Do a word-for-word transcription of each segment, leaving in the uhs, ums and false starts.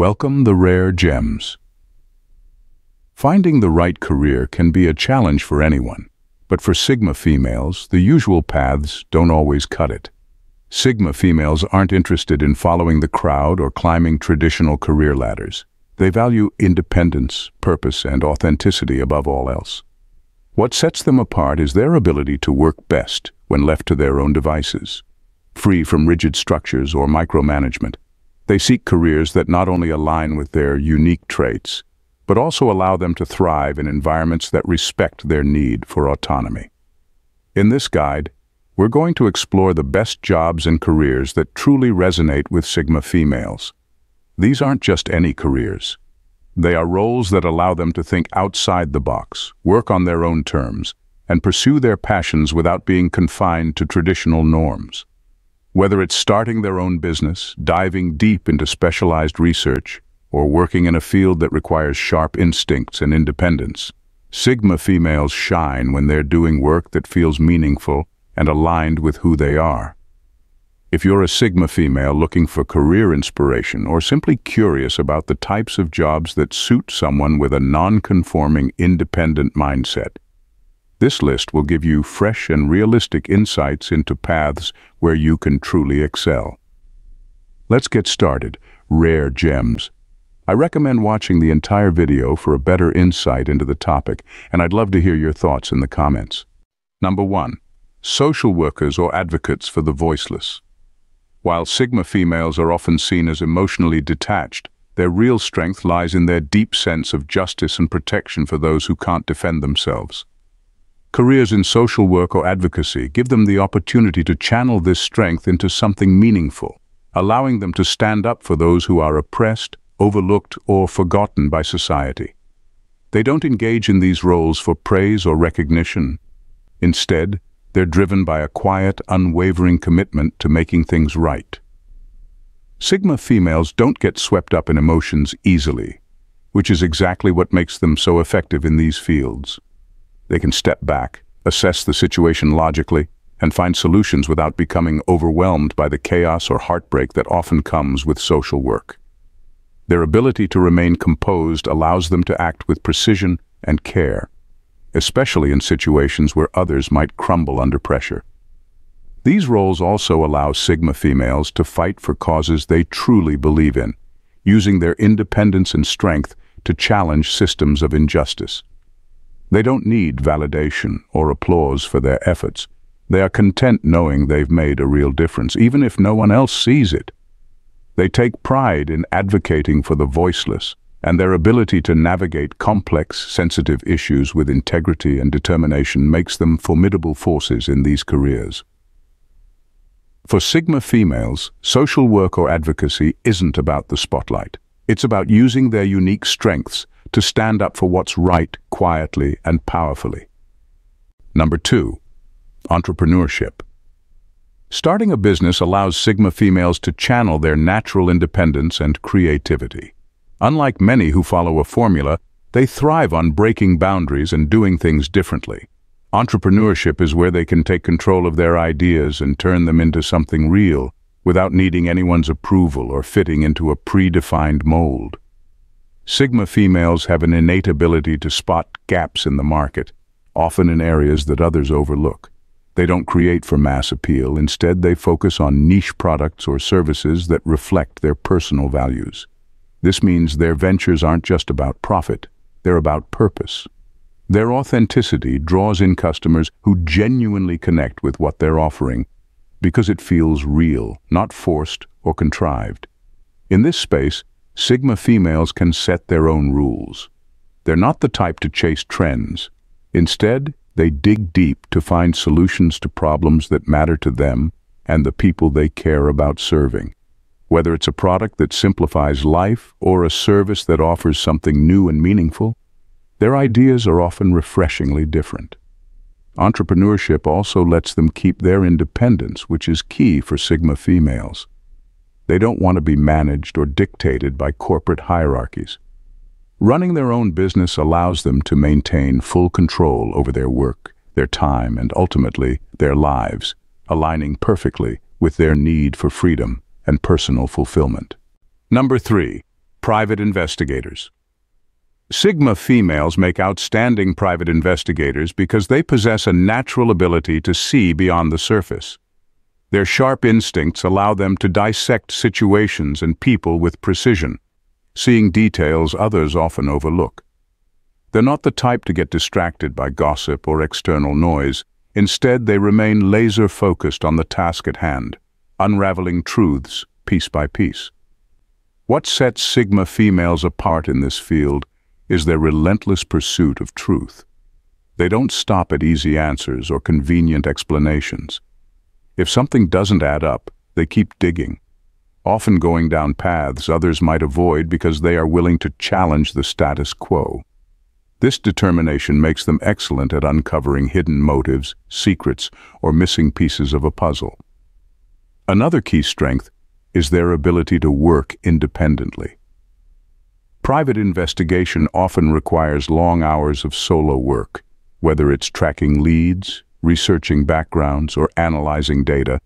Welcome the Rare Gems. Finding the right career can be a challenge for anyone, but for Sigma females, the usual paths don't always cut it. Sigma females aren't interested in following the crowd or climbing traditional career ladders. They value independence, purpose, and authenticity above all else. What sets them apart is their ability to work best when left to their own devices, free from rigid structures or micromanagement. They seek careers that not only align with their unique traits, but also allow them to thrive in environments that respect their need for autonomy. In this guide, we're going to explore the best jobs and careers that truly resonate with Sigma females. These aren't just any careers. They are roles that allow them to think outside the box, work on their own terms, and pursue their passions without being confined to traditional norms. Whether it's starting their own business, diving deep into specialized research, or working in a field that requires sharp instincts and independence, Sigma females shine when they're doing work that feels meaningful and aligned with who they are. If you're a Sigma female looking for career inspiration or simply curious about the types of jobs that suit someone with a non-conforming, independent mindset, this list will give you fresh and realistic insights into paths where you can truly excel. Let's get started. Rare Gems. I recommend watching the entire video for a better insight into the topic, and I'd love to hear your thoughts in the comments. Number one, social workers or advocates for the voiceless. While Sigma females are often seen as emotionally detached, their real strength lies in their deep sense of justice and protection for those who can't defend themselves. Careers in social work or advocacy give them the opportunity to channel this strength into something meaningful, allowing them to stand up for those who are oppressed, overlooked, or forgotten by society. They don't engage in these roles for praise or recognition. Instead, they're driven by a quiet, unwavering commitment to making things right. Sigma females don't get swept up in emotions easily, which is exactly what makes them so effective in these fields. They can step back, assess the situation logically, and find solutions without becoming overwhelmed by the chaos or heartbreak that often comes with social work. Their ability to remain composed allows them to act with precision and care, especially in situations where others might crumble under pressure. These roles also allow Sigma females to fight for causes they truly believe in, using their independence and strength to challenge systems of injustice. They don't need validation or applause for their efforts. They are content knowing they've made a real difference, even if no one else sees it. They take pride in advocating for the voiceless, and their ability to navigate complex, sensitive issues with integrity and determination makes them formidable forces in these careers. For Sigma females, social work or advocacy isn't about the spotlight. It's about using their unique strengths to stand up for what's right, quietly and powerfully. Number two, entrepreneurship. Starting a business allows Sigma females to channel their natural independence and creativity. Unlike many who follow a formula, they thrive on breaking boundaries and doing things differently. Entrepreneurship is where they can take control of their ideas and turn them into something real without needing anyone's approval or fitting into a predefined mold. Sigma females have an innate ability to spot gaps in the market, often in areas that others overlook. They don't create for mass appeal. Instead, they focus on niche products or services that reflect their personal values. This means their ventures aren't just about profit, they're about purpose. Their authenticity draws in customers who genuinely connect with what they're offering because it feels real, not forced or contrived. In this space, Sigma females can set their own rules. They're not the type to chase trends. Instead, they dig deep to find solutions to problems that matter to them and the people they care about serving. Whether it's a product that simplifies life or a service that offers something new and meaningful, their ideas are often refreshingly different. Entrepreneurship also lets them keep their independence, which is key for Sigma females. They don't want to be managed or dictated by corporate hierarchies. Running their own business allows them to maintain full control over their work, their time, and ultimately their lives, aligning perfectly with their need for freedom and personal fulfillment. Number three, Private investigators. Sigma females make outstanding private investigators because they possess a natural ability to see beyond the surface. Their sharp instincts allow them to dissect situations and people with precision, seeing details others often overlook. They're not the type to get distracted by gossip or external noise. Instead, they remain laser-focused on the task at hand, unraveling truths piece by piece. What sets Sigma females apart in this field is their relentless pursuit of truth. They don't stop at easy answers or convenient explanations. If something doesn't add up, they keep digging, often going down paths others might avoid because they are willing to challenge the status quo. This determination makes them excellent at uncovering hidden motives, secrets, or missing pieces of a puzzle. Another key strength is their ability to work independently. Private investigation often requires long hours of solo work, whether it's tracking leads, researching backgrounds, or analyzing data,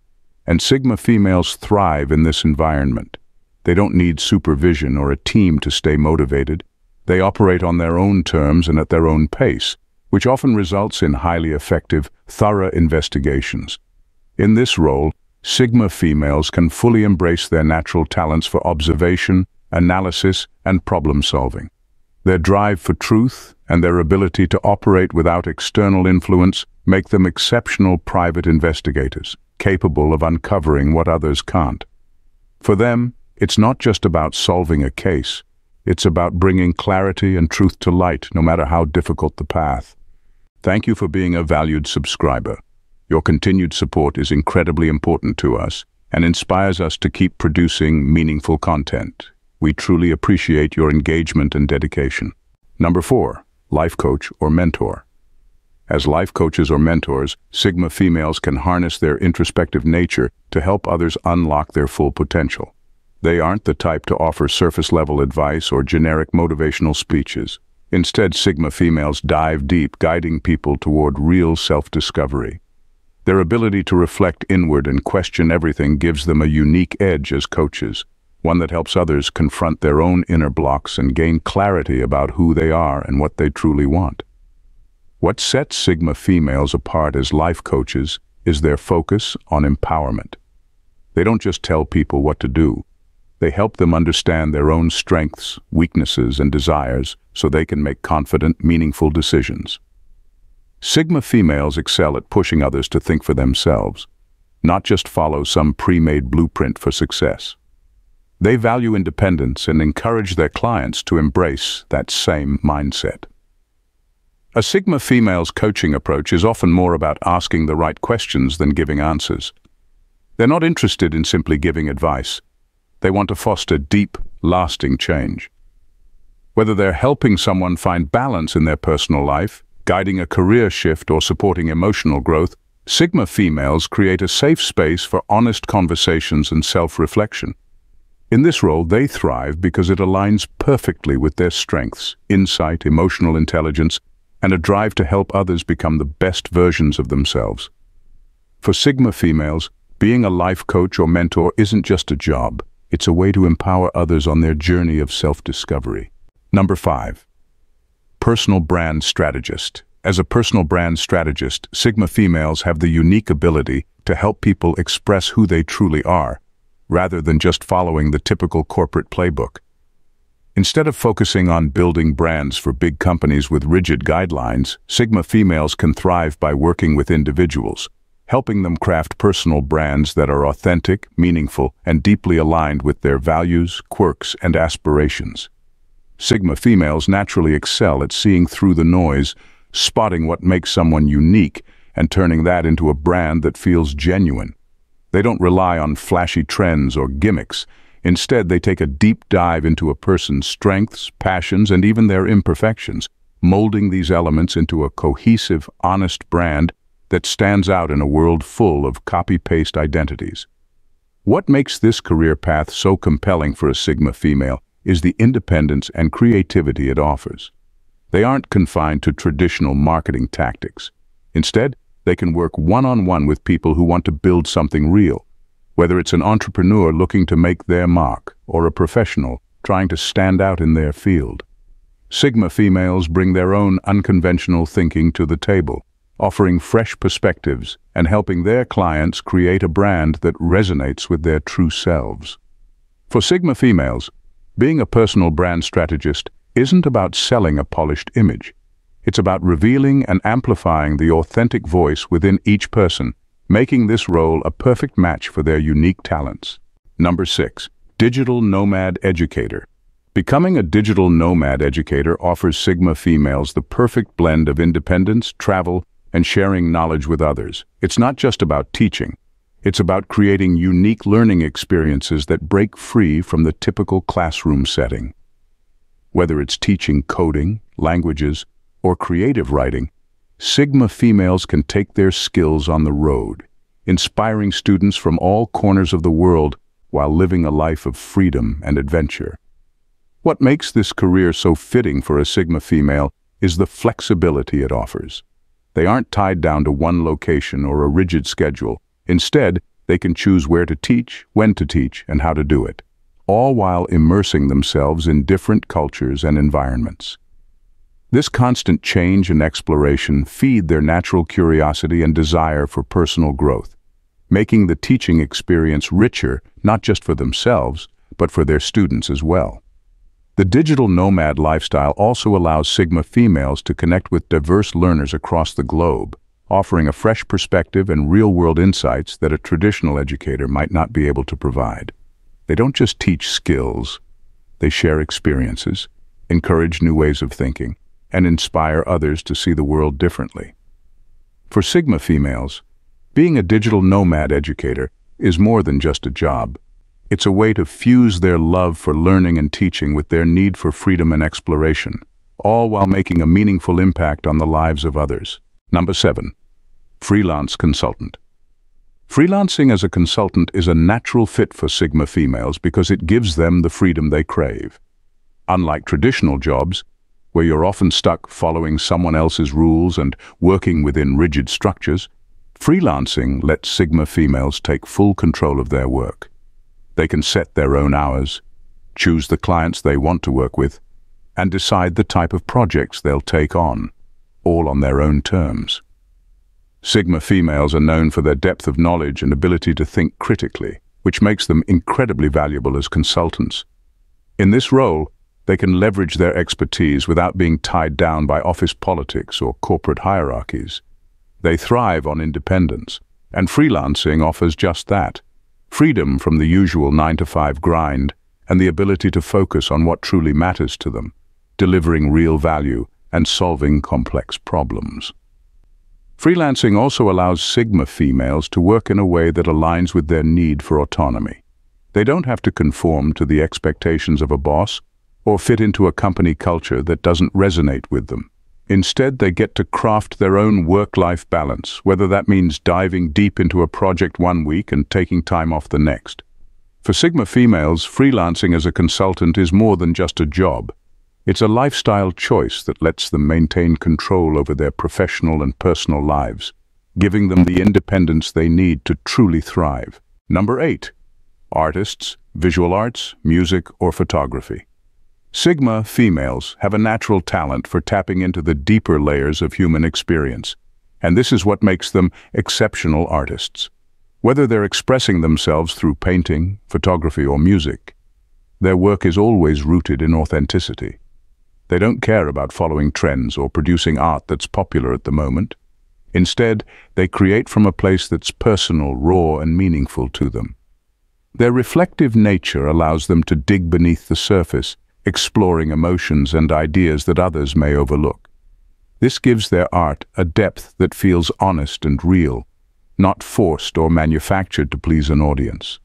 and Sigma females thrive in this environment. They don't need supervision or a team to stay motivated. They operate on their own terms and at their own pace, which often results in highly effective, thorough investigations. In this role, Sigma females can fully embrace their natural talents for observation, analysis, and problem-solving. Their drive for truth and their ability to operate without external influence make them exceptional private investigators, capable of uncovering what others can't. For them, it's not just about solving a case. It's about bringing clarity and truth to light, no matter how difficult the path. Thank you for being a valued subscriber. Your continued support is incredibly important to us and inspires us to keep producing meaningful content. We truly appreciate your engagement and dedication. Number four, life coach or mentor. As life coaches or mentors, Sigma females can harness their introspective nature to help others unlock their full potential. They aren't the type to offer surface-level advice or generic motivational speeches. Instead, Sigma females dive deep, guiding people toward real self-discovery. Their ability to reflect inward and question everything gives them a unique edge as coaches, one that helps others confront their own inner blocks and gain clarity about who they are and what they truly want. What sets Sigma females apart as life coaches is their focus on empowerment. They don't just tell people what to do. They help them understand their own strengths, weaknesses, and desires so they can make confident, meaningful decisions. Sigma females excel at pushing others to think for themselves, not just follow some pre-made blueprint for success. They value independence and encourage their clients to embrace that same mindset. A Sigma female's coaching approach is often more about asking the right questions than giving answers. They're not interested in simply giving advice. They want to foster deep, lasting change. Whether they're helping someone find balance in their personal life, guiding a career shift, or supporting emotional growth, Sigma females create a safe space for honest conversations and self-reflection. In this role, they thrive because it aligns perfectly with their strengths, insight, emotional intelligence, and a drive to help others become the best versions of themselves. For Sigma females, being a life coach or mentor isn't just a job. It's a way to empower others on their journey of self-discovery. Number five, personal brand strategist. As a personal brand strategist, Sigma females have the unique ability to help people express who they truly are, rather than just following the typical corporate playbook. Instead of focusing on building brands for big companies with rigid guidelines, Sigma females can thrive by working with individuals, helping them craft personal brands that are authentic, meaningful, and deeply aligned with their values, quirks, and aspirations. Sigma females naturally excel at seeing through the noise, spotting what makes someone unique, and turning that into a brand that feels genuine. They don't rely on flashy trends or gimmicks. Instead, they take a deep dive into a person's strengths, passions, and even their imperfections, molding these elements into a cohesive, honest brand that stands out in a world full of copy-paste identities. What makes this career path so compelling for a Sigma female is the independence and creativity it offers. They aren't confined to traditional marketing tactics. Instead, they can work one-on-one with people who want to build something real, whether it's an entrepreneur looking to make their mark or a professional trying to stand out in their field. Sigma females bring their own unconventional thinking to the table, offering fresh perspectives and helping their clients create a brand that resonates with their true selves. For Sigma females, being a personal brand strategist isn't about selling a polished image. It's about revealing and amplifying the authentic voice within each person, making this role a perfect match for their unique talents. Number six, digital nomad educator. Becoming a digital nomad educator offers Sigma females the perfect blend of independence, travel, and sharing knowledge with others. It's not just about teaching. It's about creating unique learning experiences that break free from the typical classroom setting. Whether it's teaching coding, languages, or creative writing, Sigma females can take their skills on the road, inspiring students from all corners of the world while living a life of freedom and adventure. What makes this career so fitting for a Sigma female is the flexibility it offers. They aren't tied down to one location or a rigid schedule. Instead, they can choose where to teach, when to teach, and how to do it, all while immersing themselves in different cultures and environments. This constant change and exploration feed their natural curiosity and desire for personal growth, making the teaching experience richer not just for themselves, but for their students as well. The digital nomad lifestyle also allows Sigma females to connect with diverse learners across the globe, offering a fresh perspective and real-world insights that a traditional educator might not be able to provide. They don't just teach skills, they share experiences, encourage new ways of thinking, and inspire others to see the world differently. For Sigma females, being a digital nomad educator is more than just a job. It's a way to fuse their love for learning and teaching with their need for freedom and exploration, all while making a meaningful impact on the lives of others. Number seven, freelance consultant. Freelancing as a consultant is a natural fit for Sigma females because it gives them the freedom they crave. Unlike traditional jobs, where you're often stuck following someone else's rules and working within rigid structures, freelancing lets Sigma females take full control of their work. They can set their own hours, choose the clients they want to work with, and decide the type of projects they'll take on, all on their own terms. Sigma females are known for their depth of knowledge and ability to think critically, which makes them incredibly valuable as consultants. In this role, they can leverage their expertise without being tied down by office politics or corporate hierarchies. They thrive on independence, and freelancing offers just that: freedom from the usual nine to five grind and the ability to focus on what truly matters to them, delivering real value and solving complex problems. Freelancing also allows Sigma females to work in a way that aligns with their need for autonomy. They don't have to conform to the expectations of a boss or fit into a company culture that doesn't resonate with them. Instead, they get to craft their own work-life balance, whether that means diving deep into a project one week and taking time off the next. For Sigma females, freelancing as a consultant is more than just a job. It's a lifestyle choice that lets them maintain control over their professional and personal lives, giving them the independence they need to truly thrive. Number eight, artists, visual arts, music, or photography. Sigma females have a natural talent for tapping into the deeper layers of human experience, and this is what makes them exceptional artists. Whether they're expressing themselves through painting, photography, or music, their work is always rooted in authenticity. They don't care about following trends or producing art that's popular at the moment. Instead, they create from a place that's personal, raw, and meaningful to them. Their reflective nature allows them to dig beneath the surface, exploring emotions and ideas that others may overlook. This gives their art a depth that feels honest and real, not forced or manufactured to please an audience.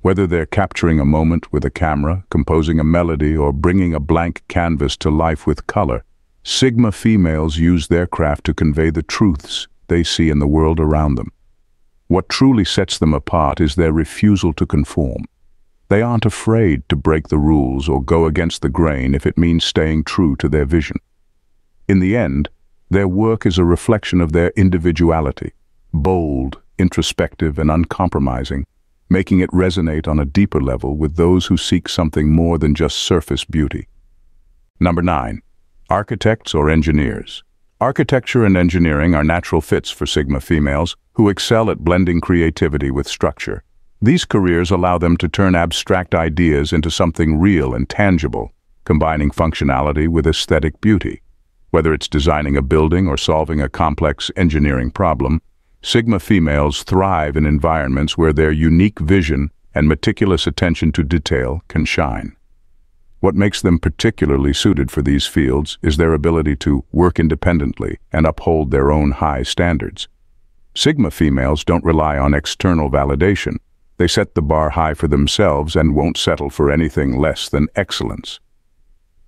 Whether they're capturing a moment with a camera, composing a melody, or bringing a blank canvas to life with color, Sigma females use their craft to convey the truths they see in the world around them. What truly sets them apart is their refusal to conform. They aren't afraid to break the rules or go against the grain if it means staying true to their vision. In the end, their work is a reflection of their individuality, bold, introspective, and uncompromising, making it resonate on a deeper level with those who seek something more than just surface beauty. Number nine, architects or engineers. Architecture and engineering are natural fits for Sigma females who excel at blending creativity with structure. These careers allow them to turn abstract ideas into something real and tangible, combining functionality with aesthetic beauty. Whether it's designing a building or solving a complex engineering problem, Sigma females thrive in environments where their unique vision and meticulous attention to detail can shine. What makes them particularly suited for these fields is their ability to work independently and uphold their own high standards. Sigma females don't rely on external validation. They set the bar high for themselves and won't settle for anything less than excellence.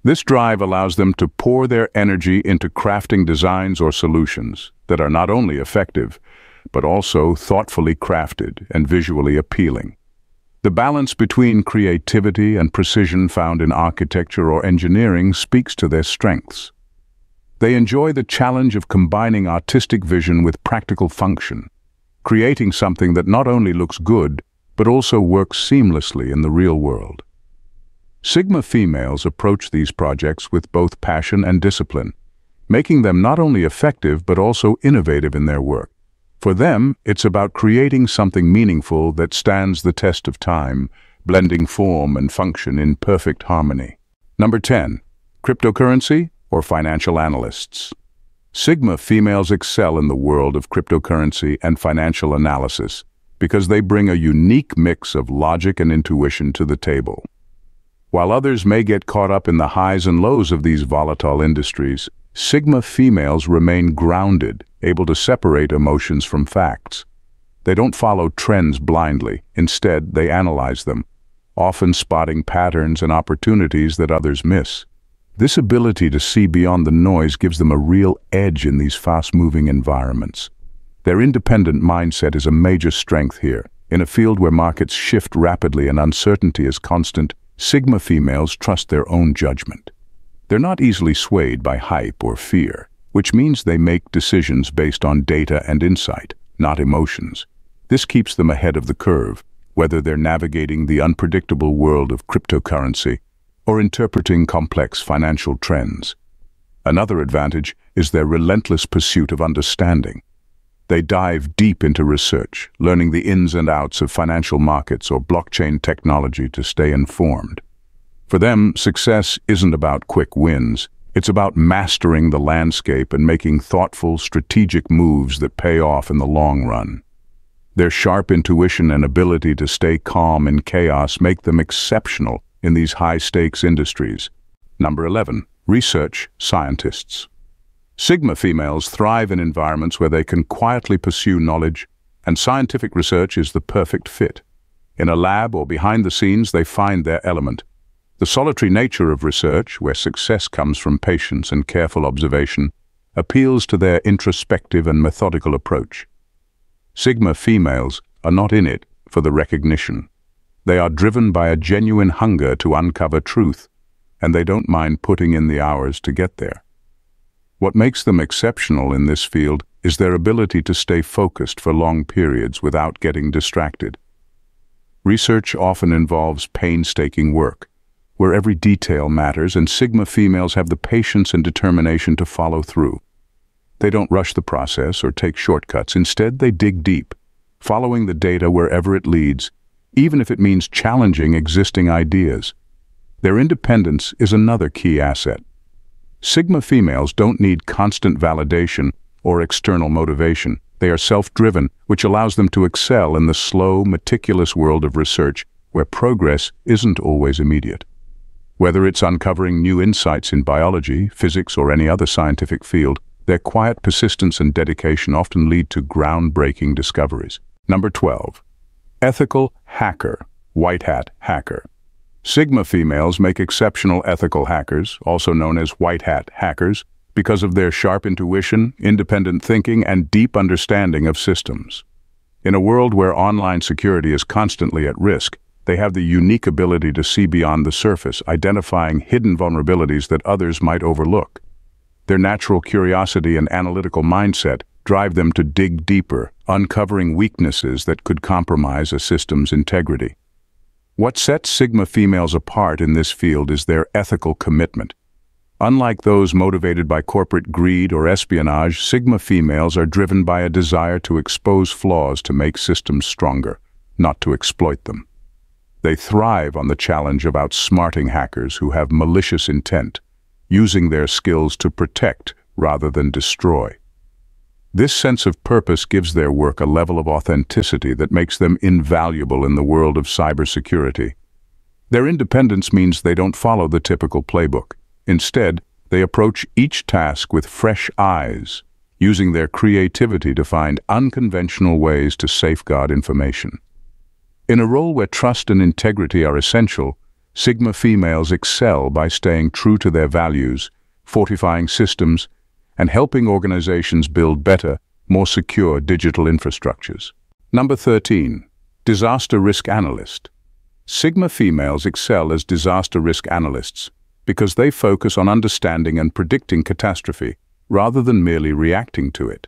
This drive allows them to pour their energy into crafting designs or solutions that are not only effective, but also thoughtfully crafted and visually appealing. The balance between creativity and precision found in architecture or engineering speaks to their strengths. They enjoy the challenge of combining artistic vision with practical function, creating something that not only looks good, but also works seamlessly in the real world. Sigma females approach these projects with both passion and discipline, making them not only effective but also innovative in their work. For them, it's about creating something meaningful that stands the test of time, blending form and function in perfect harmony. Number ten, cryptocurrency or financial analysts. Sigma females excel in the world of cryptocurrency and financial analysis because they bring a unique mix of logic and intuition to the table. While others may get caught up in the highs and lows of these volatile industries, Sigma females remain grounded, able to separate emotions from facts. They don't follow trends blindly. Instead, they analyze them, often spotting patterns and opportunities that others miss. This ability to see beyond the noise gives them a real edge in these fast-moving environments. Their independent mindset is a major strength here. In a field where markets shift rapidly and uncertainty is constant, Sigma females trust their own judgment. They're not easily swayed by hype or fear, which means they make decisions based on data and insight, not emotions. This keeps them ahead of the curve, whether they're navigating the unpredictable world of cryptocurrency or interpreting complex financial trends. Another advantage is their relentless pursuit of understanding. They dive deep into research, learning the ins and outs of financial markets or blockchain technology to stay informed. For them, success isn't about quick wins. It's about mastering the landscape and making thoughtful, strategic moves that pay off in the long run. Their sharp intuition and ability to stay calm in chaos make them exceptional in these high-stakes industries. Number eleven, research scientists. Sigma females thrive in environments where they can quietly pursue knowledge, and scientific research is the perfect fit. In a lab or behind the scenes, they find their element. The solitary nature of research, where success comes from patience and careful observation, appeals to their introspective and methodical approach. Sigma females are not in it for the recognition. They are driven by a genuine hunger to uncover truth, and they don't mind putting in the hours to get there. What makes them exceptional in this field is their ability to stay focused for long periods without getting distracted. Research often involves painstaking work, where every detail matters, and Sigma females have the patience and determination to follow through. They don't rush the process or take shortcuts. Instead, they dig deep, following the data wherever it leads, even if it means challenging existing ideas. Their independence is another key asset. Sigma females don't need constant validation or external motivation. They are self-driven, which allows them to excel in the slow, meticulous world of research, where progress isn't always immediate. Whether it's uncovering new insights in biology, physics, or any other scientific field, their quiet persistence and dedication often lead to groundbreaking discoveries. Number twelve, ethical hacker, white hat hacker. Sigma females make exceptional ethical hackers, also known as white hat hackers, because of their sharp intuition, independent thinking, and deep understanding of systems. In a world where online security is constantly at risk, they have the unique ability to see beyond the surface, identifying hidden vulnerabilities that others might overlook. Their natural curiosity and analytical mindset drive them to dig deeper, uncovering weaknesses that could compromise a system's integrity. What sets Sigma Females apart in this field is their ethical commitment. Unlike those motivated by corporate greed or espionage, Sigma Females are driven by a desire to expose flaws to make systems stronger, not to exploit them. They thrive on the challenge of outsmarting hackers who have malicious intent, using their skills to protect rather than destroy. This sense of purpose gives their work a level of authenticity that makes them invaluable in the world of cybersecurity. Their independence means they don't follow the typical playbook. Instead, they approach each task with fresh eyes, using their creativity to find unconventional ways to safeguard information. In a role where trust and integrity are essential, Sigma Females excel by staying true to their values, fortifying systems, and helping organizations build better, more secure digital infrastructures. Number thirteen. Disaster Risk Analyst. Sigma Females excel as disaster risk analysts because they focus on understanding and predicting catastrophe rather than merely reacting to it.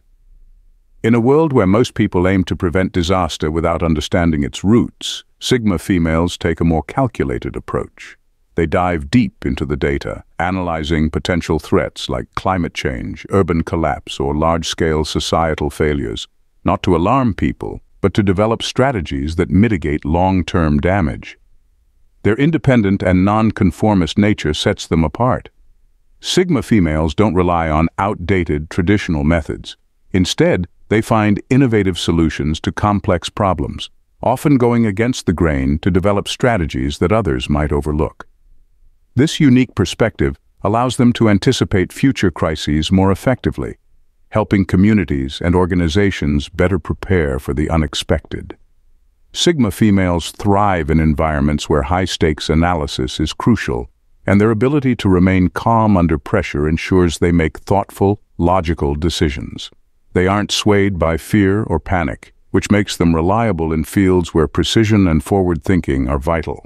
In a world where most people aim to prevent disaster without understanding its roots, Sigma Females take a more calculated approach. They dive deep into the data, analyzing potential threats like climate change, urban collapse, or large-scale societal failures, not to alarm people, but to develop strategies that mitigate long-term damage. Their independent and non-conformist nature sets them apart. Sigma Females don't rely on outdated traditional methods. Instead, they find innovative solutions to complex problems, often going against the grain to develop strategies that others might overlook. This unique perspective allows them to anticipate future crises more effectively, helping communities and organizations better prepare for the unexpected. Sigma Females thrive in environments where high-stakes analysis is crucial, and their ability to remain calm under pressure ensures they make thoughtful, logical decisions. They aren't swayed by fear or panic, which makes them reliable in fields where precision and forward thinking are vital.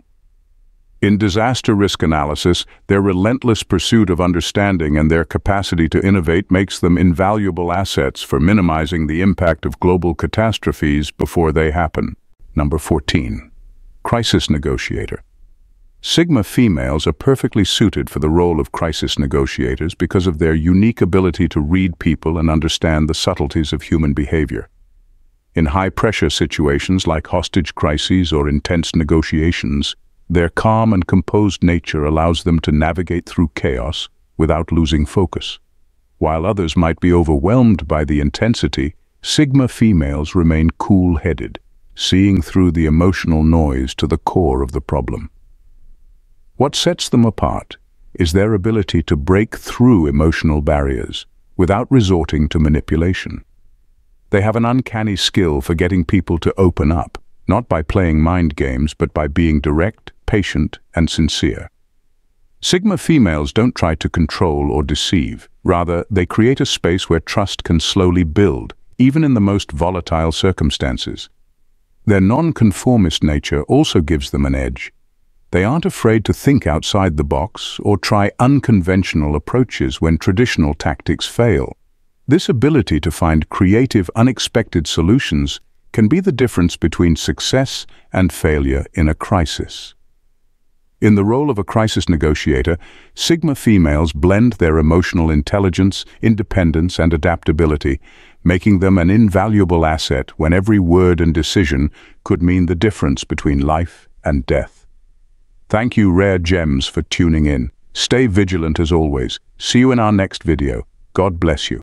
In disaster risk analysis, their relentless pursuit of understanding and their capacity to innovate makes them invaluable assets for minimizing the impact of global catastrophes before they happen. Number fourteen. Crisis Negotiator. Sigma Females are perfectly suited for the role of crisis negotiators because of their unique ability to read people and understand the subtleties of human behavior. In high-pressure situations like hostage crises or intense negotiations, their calm and composed nature allows them to navigate through chaos without losing focus. While others might be overwhelmed by the intensity, Sigma Females remain cool-headed, seeing through the emotional noise to the core of the problem. What sets them apart is their ability to break through emotional barriers without resorting to manipulation. They have an uncanny skill for getting people to open up, not by playing mind games, but by being direct, patient, and sincere. Sigma Females don't try to control or deceive. Rather, they create a space where trust can slowly build, even in the most volatile circumstances. Their non-conformist nature also gives them an edge. They aren't afraid to think outside the box or try unconventional approaches when traditional tactics fail. This ability to find creative, unexpected solutions can be the difference between success and failure in a crisis. In the role of a crisis negotiator, Sigma Females blend their emotional intelligence, independence, and adaptability, making them an invaluable asset when every word and decision could mean the difference between life and death. Thank you, Rare Gems, for tuning in. Stay vigilant as always. See you in our next video. God bless you.